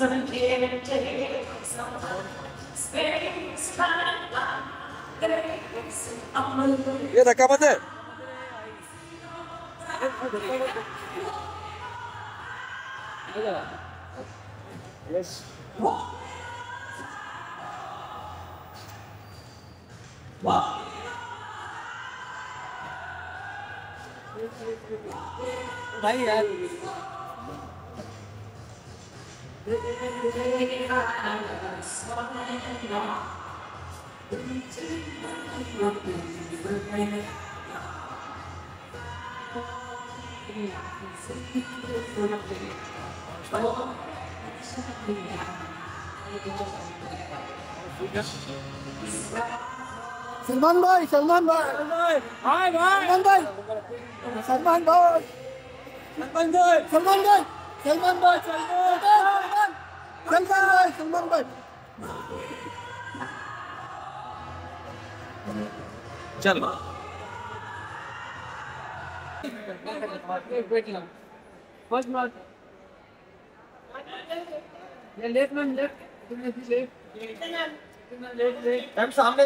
Sunday, days on space, time, days on the yeah, that come on there. Yes. Wow. Salman boy. Chalo. First month. Left. I'm सामने.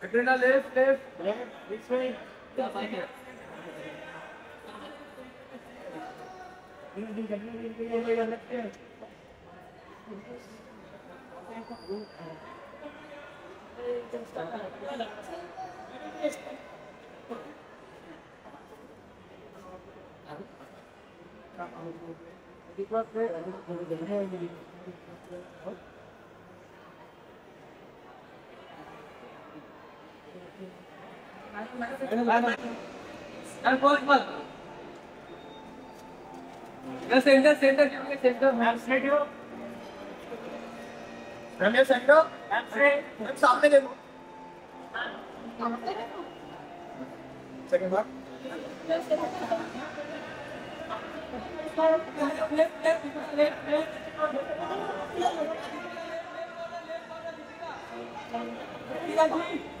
Katrina left. This way. I'm going. Center. Center. Second block. I'm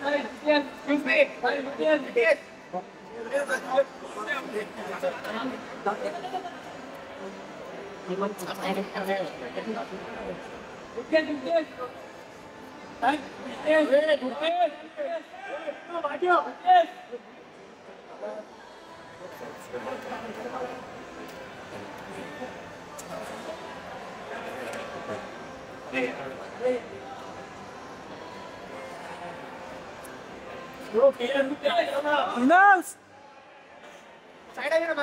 sorry, excuse me. You can do this. Yes. Yes. Yes. Yes. No, my God. Yes. No. Oh my God. Hey, look at that.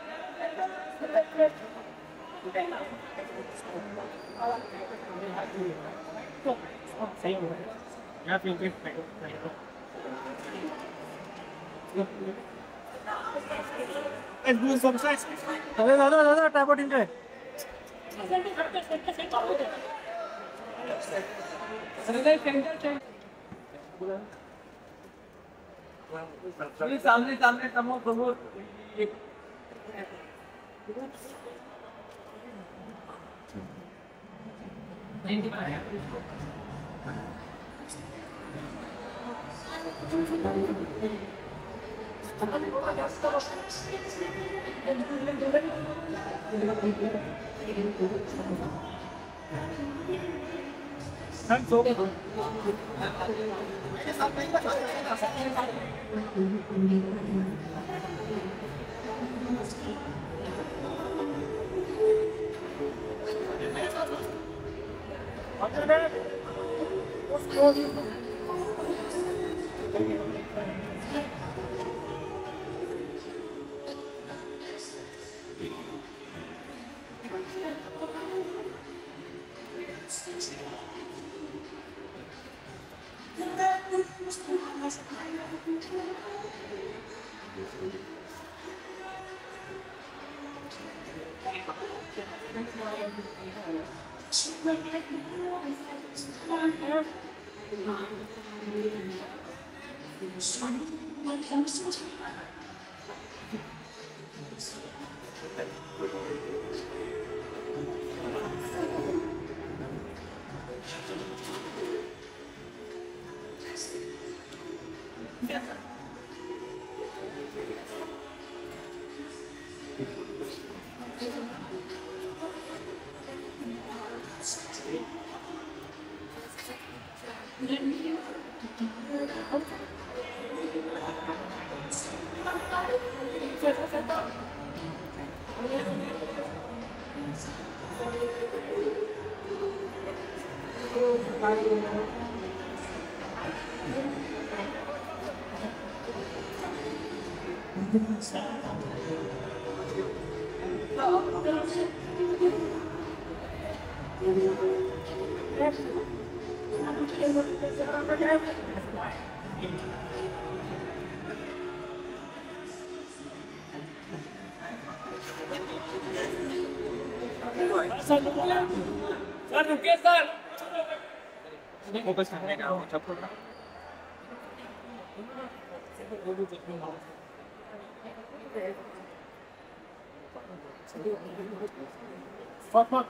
Fuck, fuck.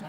Madam,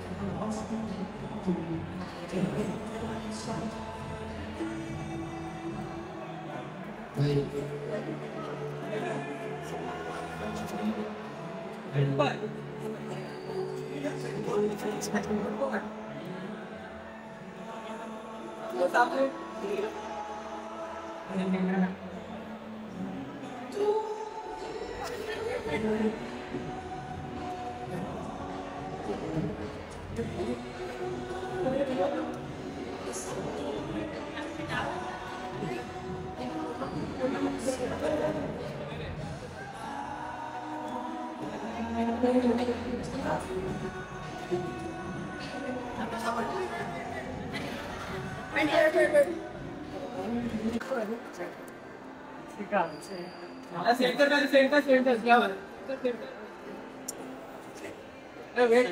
what's up there? Wait, left.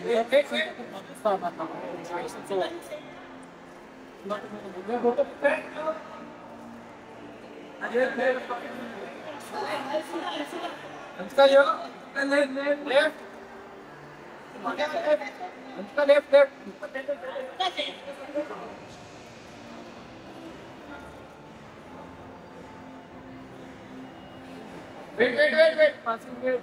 Wait. Passing wait.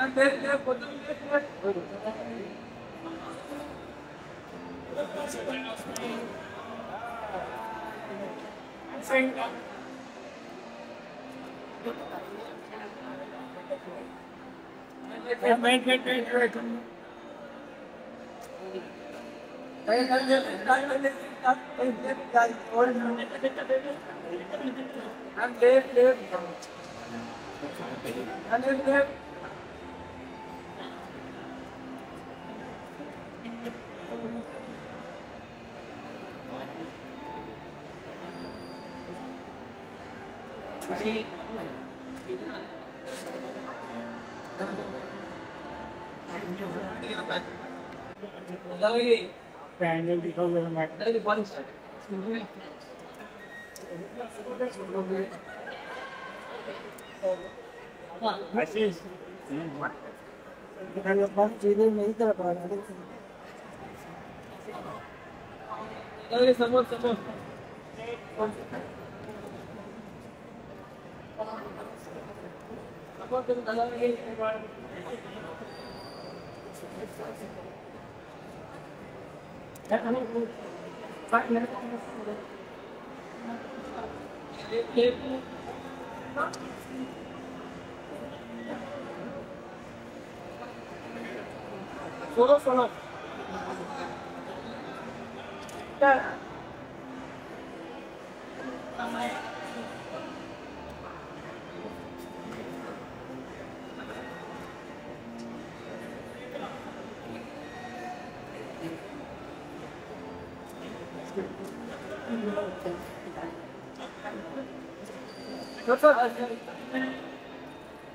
I'm late.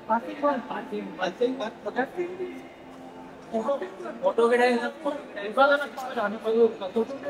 Left. Adhika center. Left. Oh, very hard, sir. Please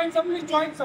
join some.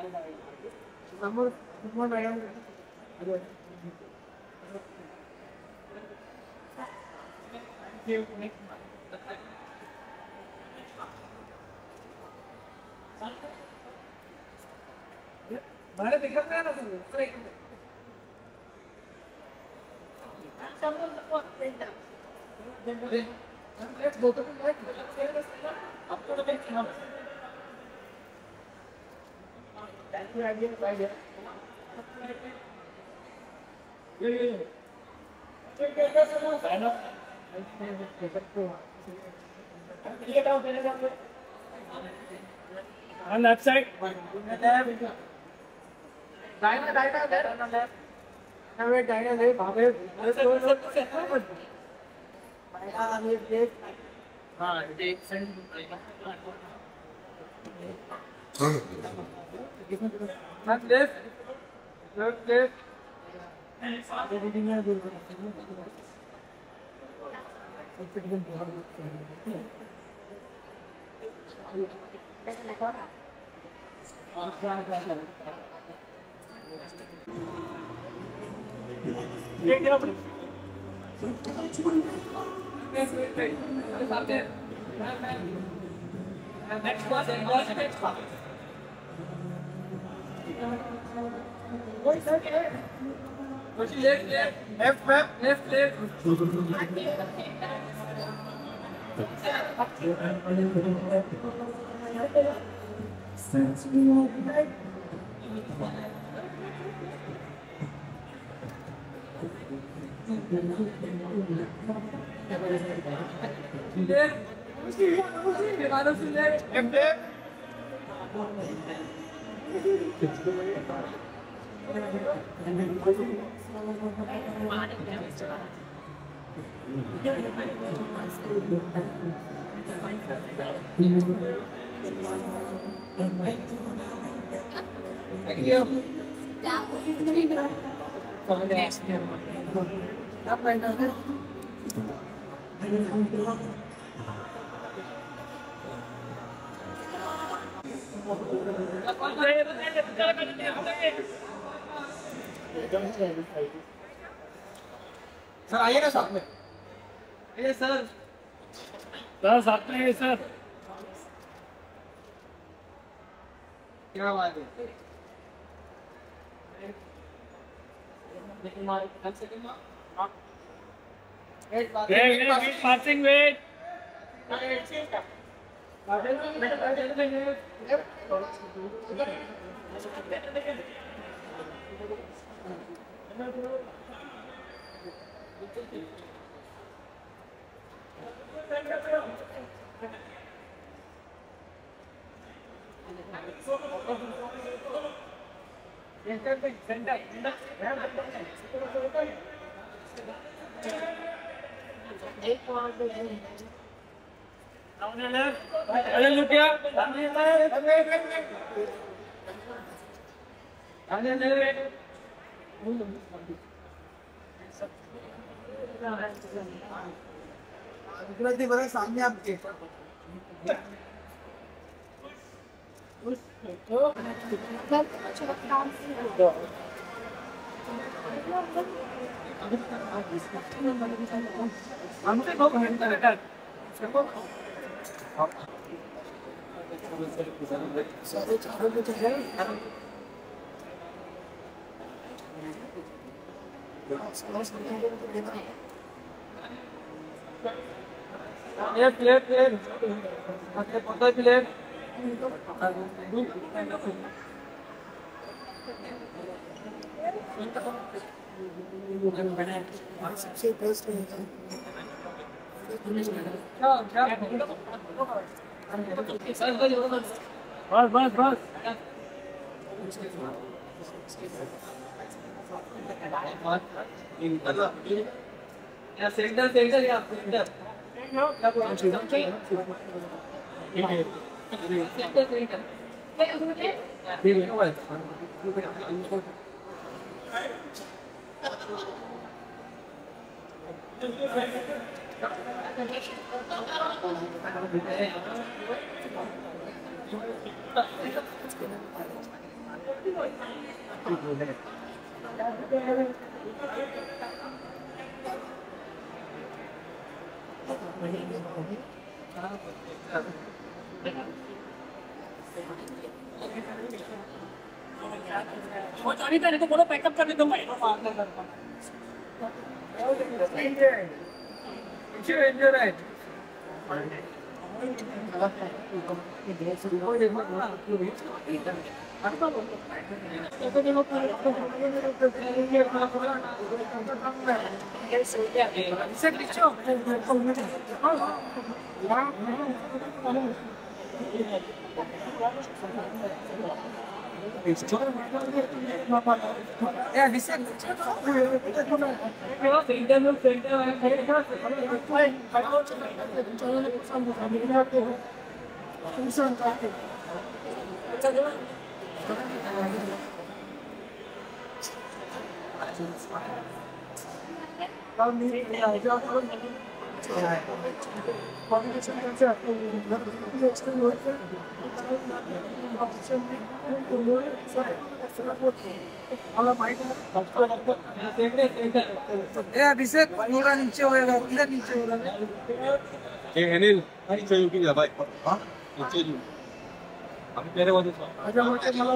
Let's go to the next one. That's the idea. On left side. Next one, next one. What is left? Left. Sir, आइए ना साथ में। ये sir साथ में sir. क्या बात है? Passing weight. सामने आपके को पैकअप कर देता हूँ अभिषेक थोड़ा नीचे होगा, इधर नीचे होगा। Anil and then this was written by company and that left corner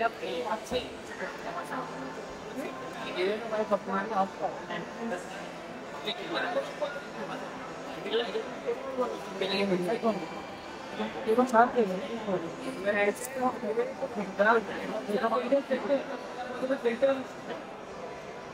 because right madam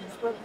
नहीं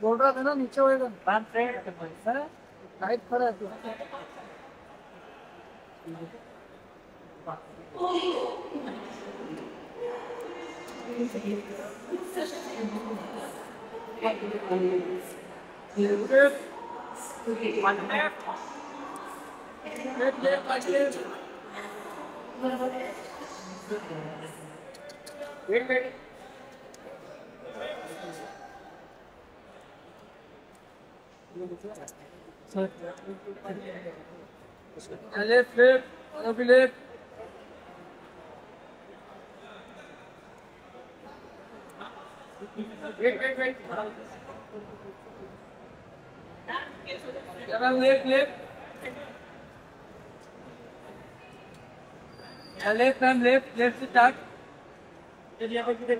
बोल रहा था ना नीचे होएगा सर लाइट पर है flip. Wait. Left to start. Thank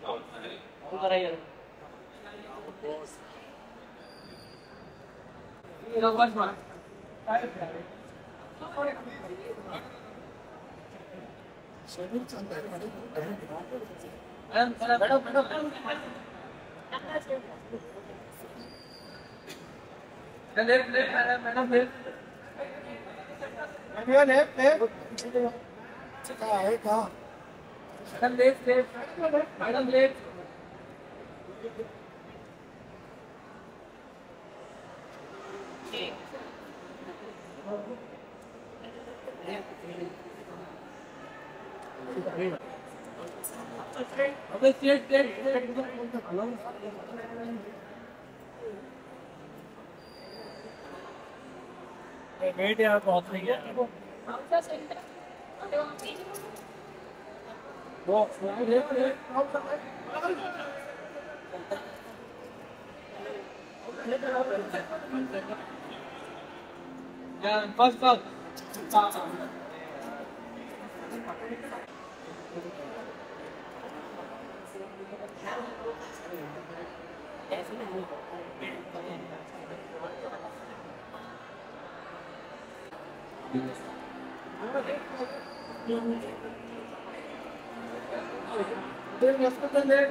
you. Madam, Madam, left. Madam, left. Box, yeah, first ball. Then you have to there.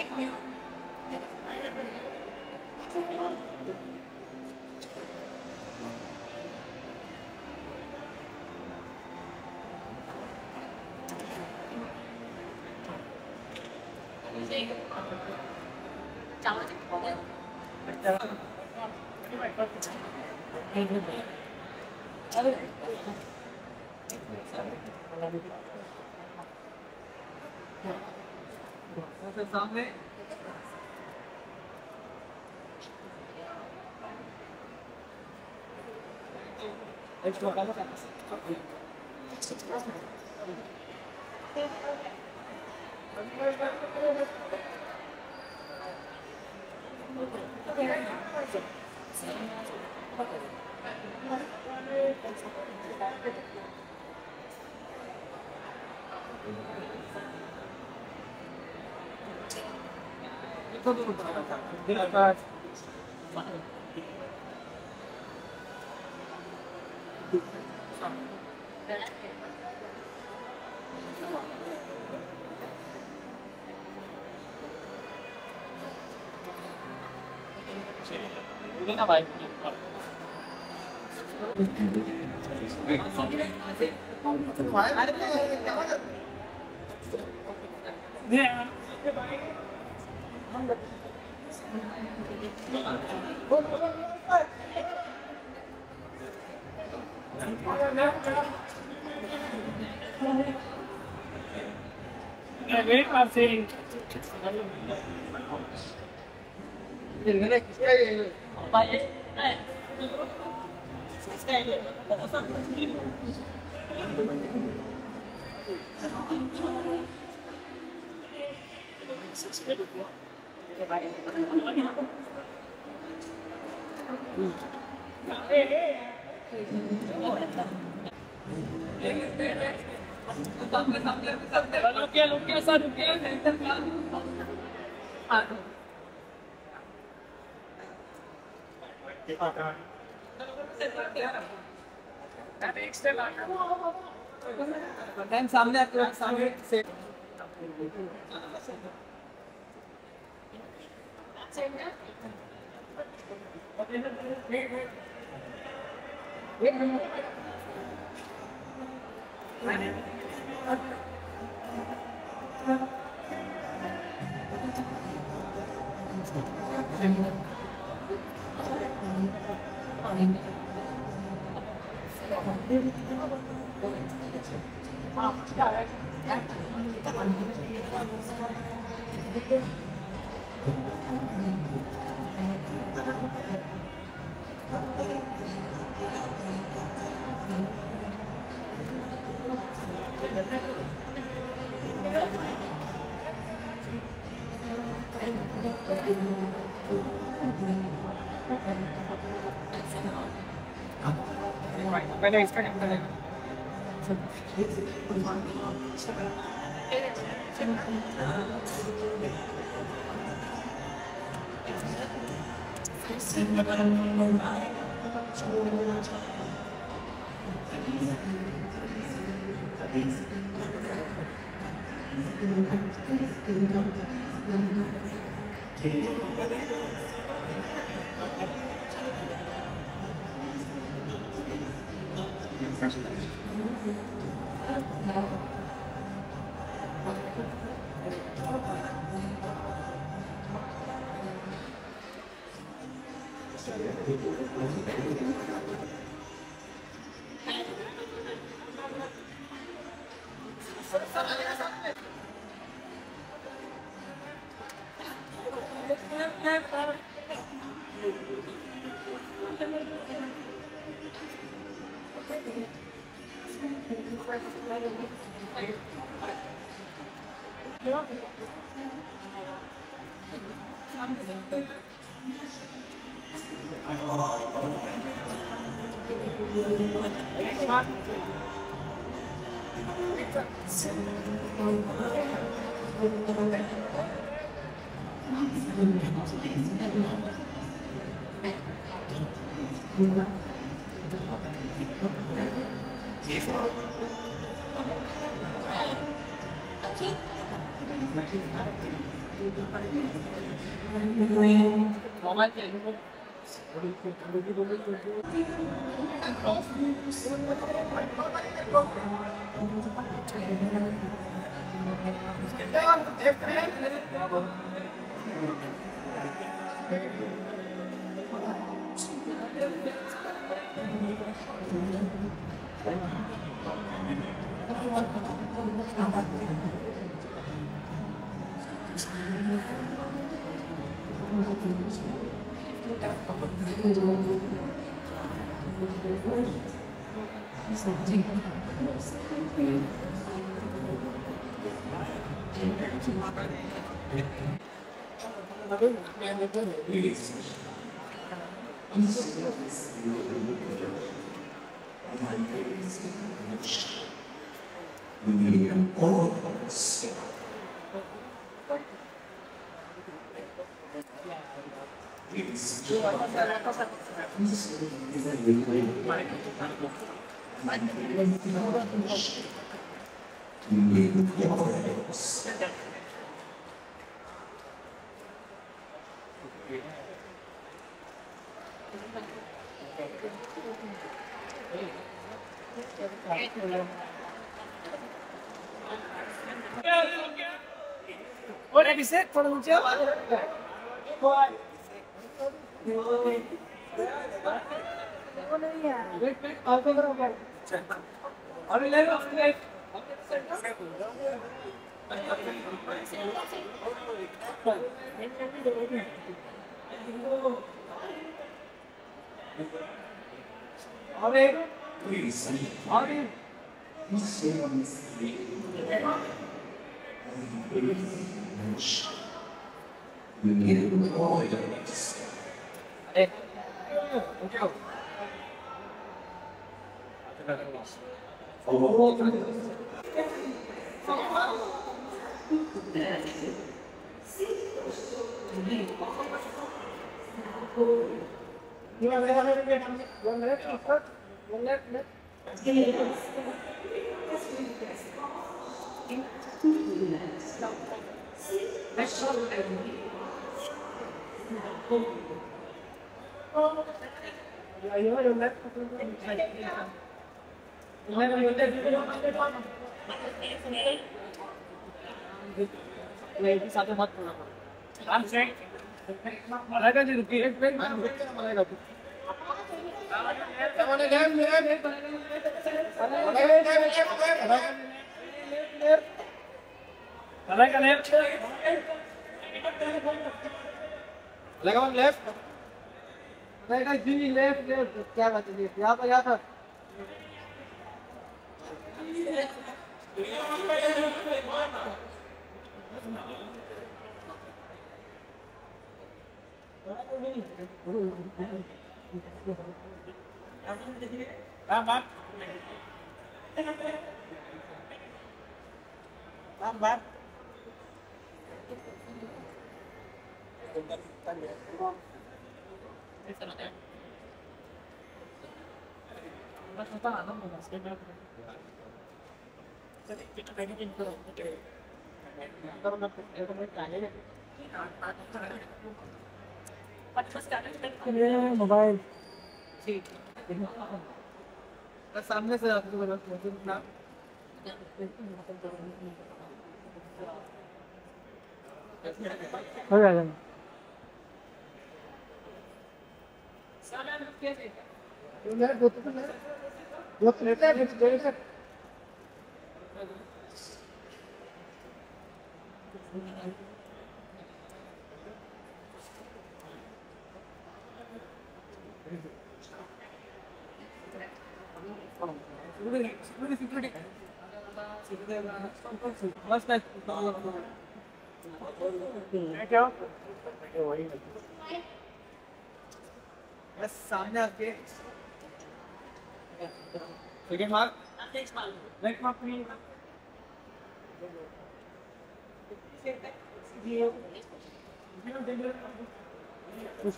सामने सामने से I know he's turning for them. I What have you said for the job? What? Second mark? Next mark. Next mark. Push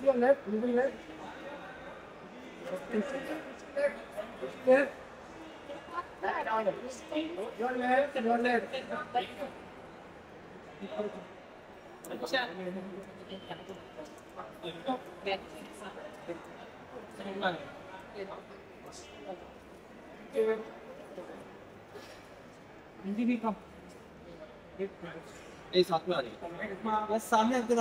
your left, moving left. Your left, your left. सामने आपके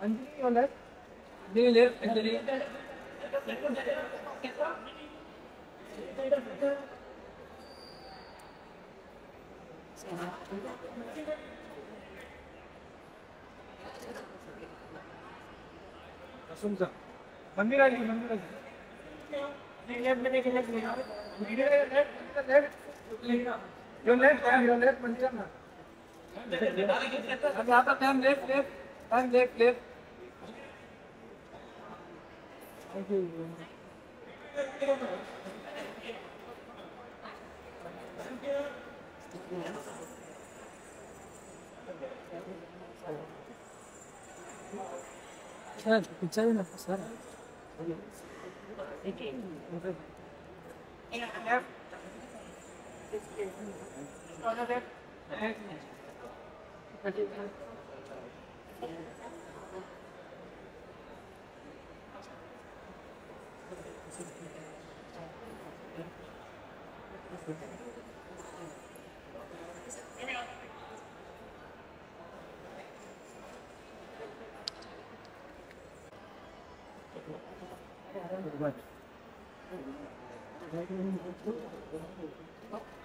Anjali, your left. Do you left, Anjali? Asumza. Mandira. Your left, Mandira. I'm left. Thank you.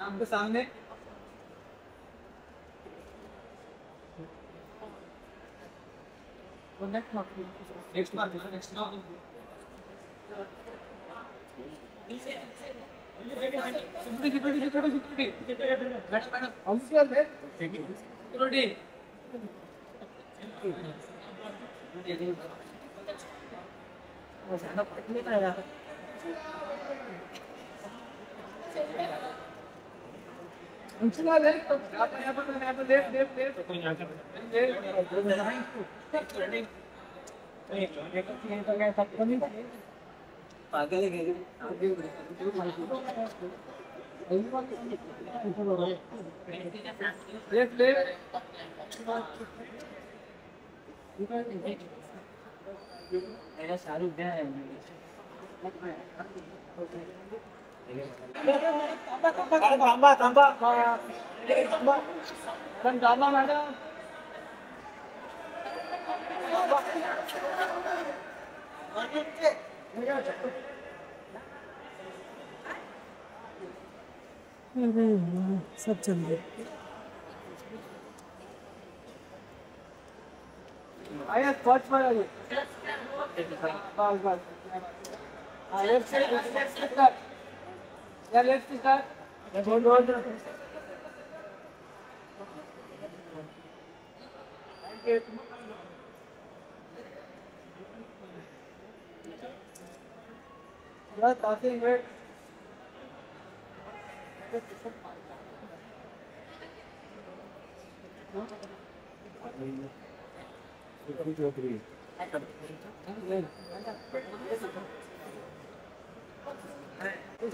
आपके सामने मेरा सारू क्या है सब चल रहा आया स्पॉट पर आया बस लेफ्ट से कर बहुत पासिंग है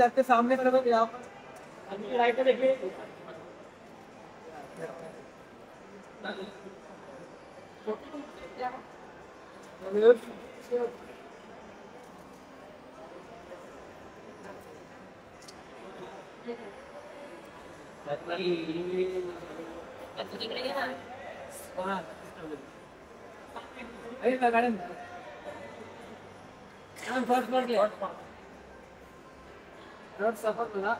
आपके सामने राइट देखिए Hey, my garden. I'm first birthday. Not suffer to that.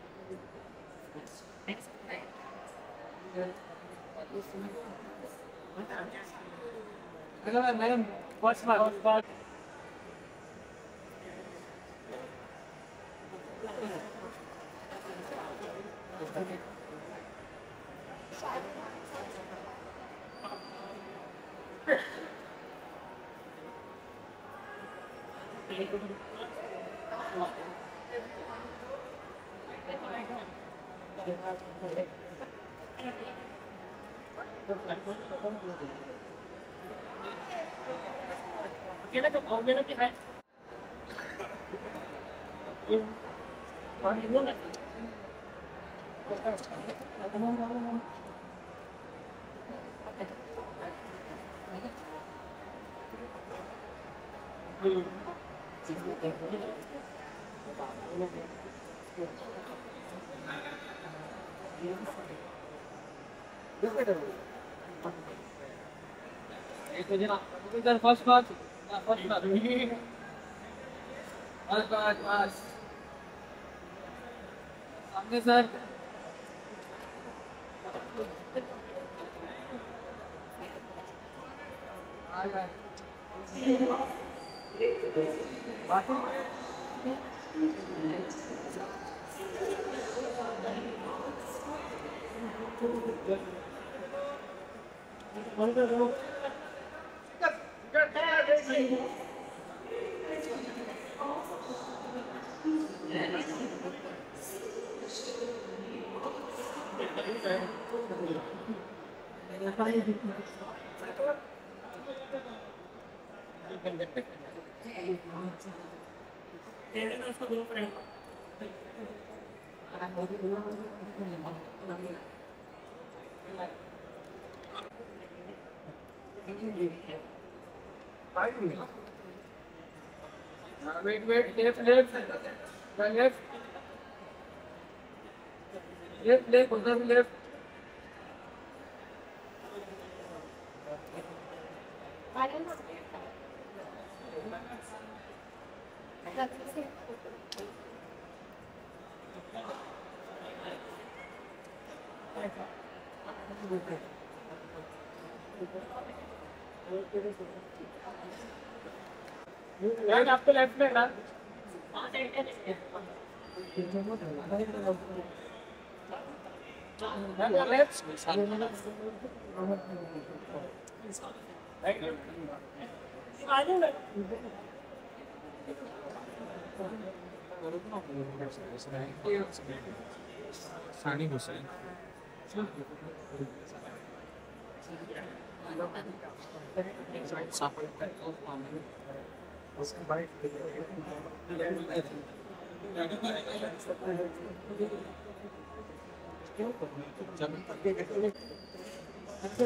What's my own fault? First part, first part. First part was. Samne sir. Wait, left. Right after left, right? Next part for me. Sir, wait. Wait. After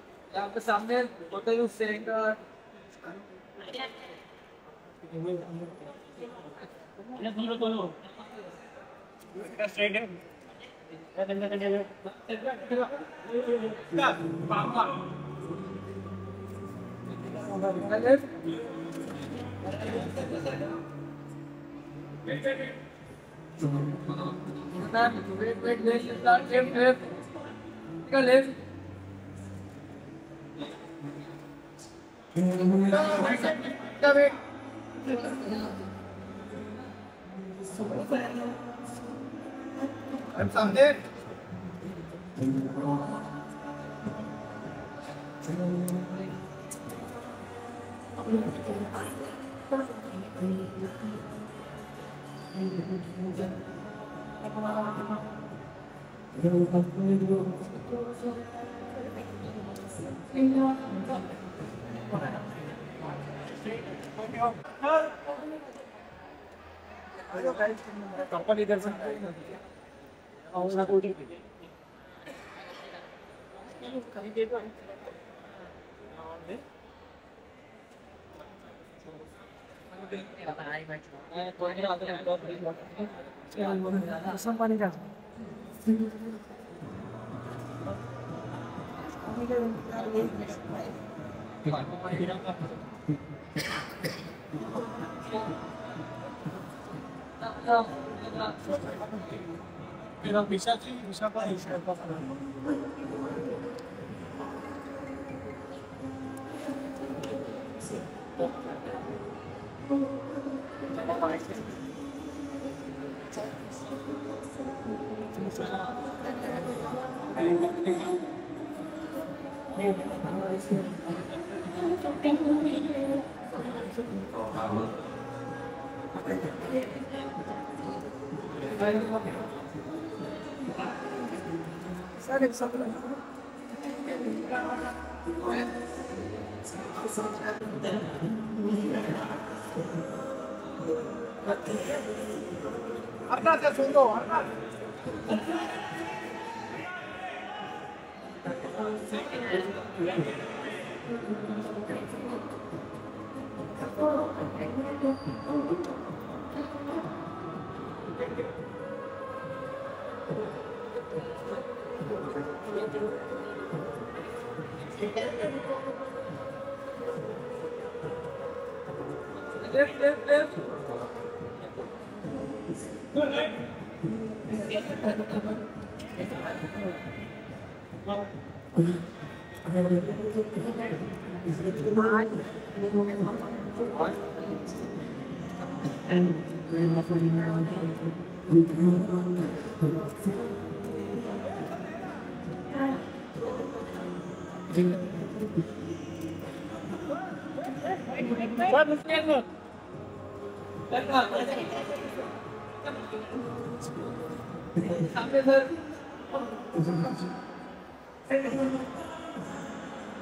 Samuel, what are you saying? I'm something. Company doesn't Mobile. Figure का centre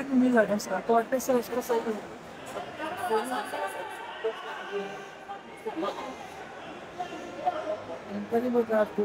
में मिल जाता है sir तो आते से उसको सही कर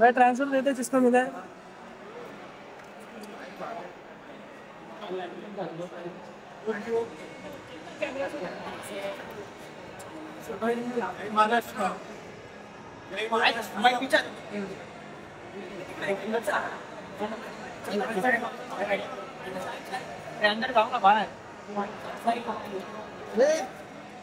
I transfer later just from there. Maharashtra. My picture.